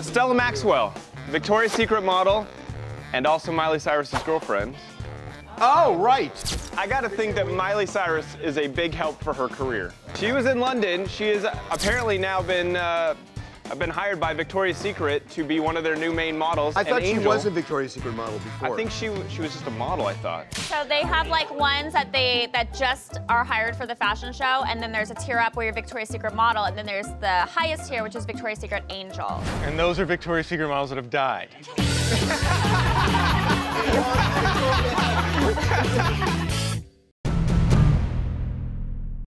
Stella Maxwell, Victoria's Secret model, and also Miley Cyrus's girlfriend. Oh, right. I gotta think that Miley Cyrus is a big help for her career. She was in London. She has apparently now been hired by Victoria's Secret to be one of their new main models. I thought she was a Victoria's Secret model before. I think she was just a model, I thought. So they have like ones that just are hired for the fashion show, and then there's a tier up where you're Victoria's Secret model, and then there's the highest tier, which is Victoria's Secret angel. And those are Victoria's Secret models that have died.